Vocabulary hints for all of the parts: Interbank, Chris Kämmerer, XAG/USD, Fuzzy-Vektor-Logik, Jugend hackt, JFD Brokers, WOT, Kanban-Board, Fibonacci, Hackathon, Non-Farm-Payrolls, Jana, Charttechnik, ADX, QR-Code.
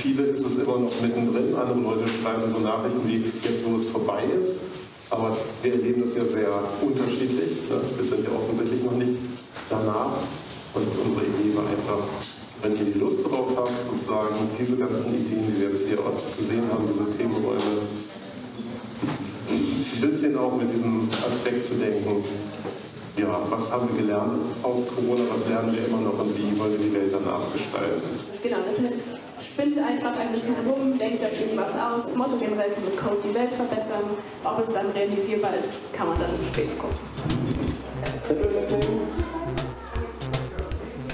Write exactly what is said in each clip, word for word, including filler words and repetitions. viele ist es immer noch mittendrin. Andere Leute schreiben so Nachrichten wie, jetzt wo es vorbei ist. Aber wir erleben das ja sehr unterschiedlich. Wir sind ja offensichtlich noch nicht danach. Und unsere Idee war einfach, wenn ihr die Lust drauf habt, sozusagen diese ganzen Ideen, die wir jetzt hier gesehen haben, diese Themenräume, ein bisschen auch mit diesem Aspekt zu denken, ja, was haben wir gelernt aus Corona, was lernen wir immer noch und wie wollen wir die Welt danach gestalten? Genau, deshalb spinnt einfach ein bisschen rum, denkt euch irgendwas aus, das Motto generell ist mit Code die Welt verbessern, ob es dann realisierbar ist, kann man dann später gucken.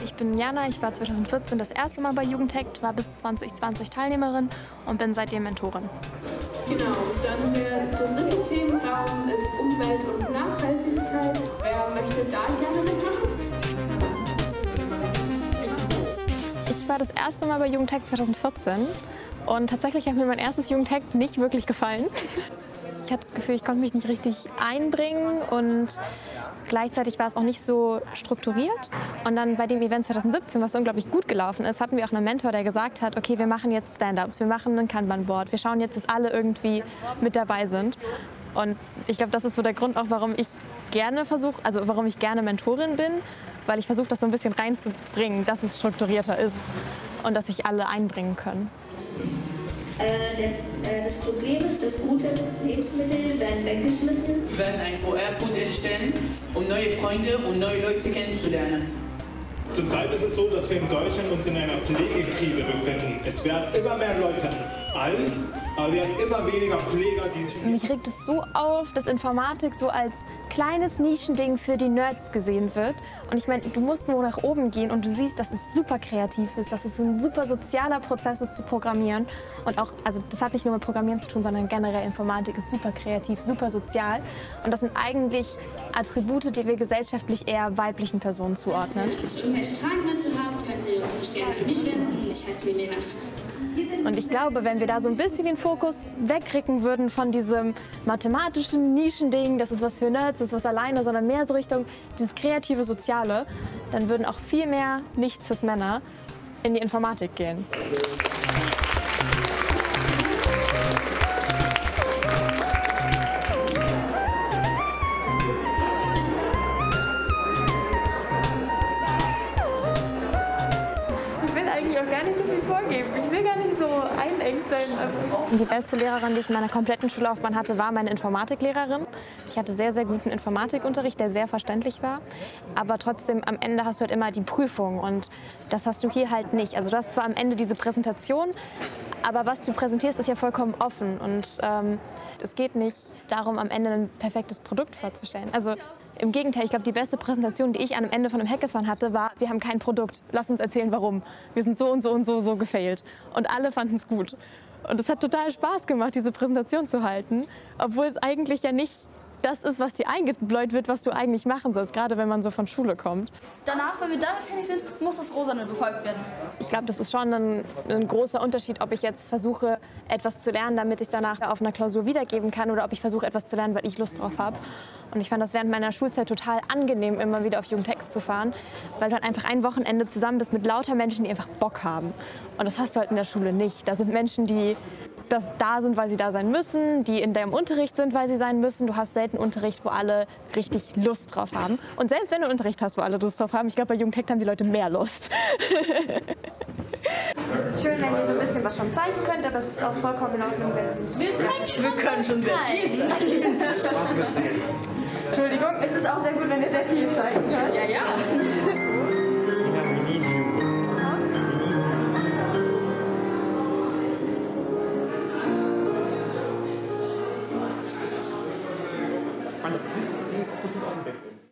Ich bin Jana, ich war zweitausendvierzehn das erste Mal bei Jugend hackt, war bis zweitausendzwanzig Teilnehmerin und bin seitdem Mentorin. Genau, dann der dritte Themenraum ist Umwelt und Nachhaltigkeit. Wer möchte da gerne mitmachen? Ich war das erste Mal bei Jugend hackt zweitausendvierzehn und tatsächlich hat mir mein erstes Jugend hackt nicht wirklich gefallen. Ich hatte das Gefühl, ich konnte mich nicht richtig einbringen und gleichzeitig war es auch nicht so strukturiert. Und dann bei dem Event zweitausendsiebzehn, was unglaublich gut gelaufen ist, hatten wir auch einen Mentor, der gesagt hat, okay, wir machen jetzt Stand-Ups, wir machen ein Kanban-Board, wir schauen jetzt, dass alle irgendwie mit dabei sind. Und ich glaube, das ist so der Grund auch, warum ich gerne versuche, also warum ich gerne Mentorin bin, weil ich versuche, das so ein bisschen reinzubringen, dass es strukturierter ist und dass sich alle einbringen können. Das Problem ist, dass gute Lebensmittel werden weggeschmissen. Wir werden einen Q R-Code erstellen, um neue Freunde und neue Leute kennenzulernen. Zurzeit ist es so, dass wir in Deutschland uns in einer Pflegekrise befinden. Es werden immer mehr Leute alt, aber wir haben immer weniger Pfleger, die... Mich regt es so auf, dass Informatik so als kleines Nischending für die Nerds gesehen wird. Und ich meine, du musst nur nach oben gehen und du siehst, dass es super kreativ ist, dass es ein super sozialer Prozess ist, zu programmieren. Und auch, also das hat nicht nur mit Programmieren zu tun, sondern generell Informatik ist super kreativ, super sozial. Und das sind eigentlich Attribute, die wir gesellschaftlich eher weiblichen Personen zuordnen. Wenn ihr irgendwelche Fragen dazu habt, könnt ihr euch gerne an mich wenden. Ich heiße Milena. Und ich glaube, wenn wir da so ein bisschen den Fokus wegrücken würden von diesem mathematischen Nischending, das ist was für Nerds, das ist was alleine, sondern mehr so Richtung dieses kreative Soziale, dann würden auch viel mehr Nicht-Cis-Männer in die Informatik gehen. Die beste Lehrerin, die ich in meiner kompletten Schullaufbahn hatte, war meine Informatiklehrerin. Ich hatte sehr, sehr guten Informatikunterricht, der sehr verständlich war. Aber trotzdem, am Ende hast du halt immer die Prüfung und das hast du hier halt nicht. Also du hast zwar am Ende diese Präsentation, aber was du präsentierst, ist ja vollkommen offen. Und ähm, es geht nicht darum, am Ende ein perfektes Produkt vorzustellen. Also im Gegenteil, ich glaube, die beste Präsentation, die ich am Ende von einem Hackathon hatte, war, wir haben kein Produkt, lass uns erzählen, warum. Wir sind so und so und so, so gefailt. Und alle fanden es gut. Und es hat total Spaß gemacht, diese Präsentation zu halten, obwohl es eigentlich ja nicht das ist, was dir eingebläut wird, was du eigentlich machen sollst, gerade wenn man so von Schule kommt. Danach, wenn wir damit fertig sind, muss das Rosane befolgt werden. Ich glaube, das ist schon ein, ein großer Unterschied, ob ich jetzt versuche, etwas zu lernen, damit ich es danach auf einer Klausur wiedergeben kann oder ob ich versuche, etwas zu lernen, weil ich Lust drauf habe. Und ich fand das während meiner Schulzeit total angenehm, immer wieder auf Jugend hackt zu fahren, weil du halt einfach ein Wochenende zusammen bist mit lauter Menschen, die einfach Bock haben. Und das hast du halt in der Schule nicht. Da sind Menschen, die das da sind, weil sie da sein müssen, die in deinem Unterricht sind, weil sie sein müssen. Du hast selten Unterricht, wo alle richtig Lust drauf haben. Und selbst wenn du Unterricht hast, wo alle Lust drauf haben, ich glaube, bei Jugend hackt haben die Leute mehr Lust. Es ist schön, wenn ihr so ein bisschen was schon zeigen könnt, aber es ist auch vollkommen in Ordnung, wenn sie... Wir können schon, wir können schon sehr viel zeigen. Entschuldigung, es ist auch sehr gut, wenn ihr sehr viel zeigen könnt. Ja, ja. Alles ist gut und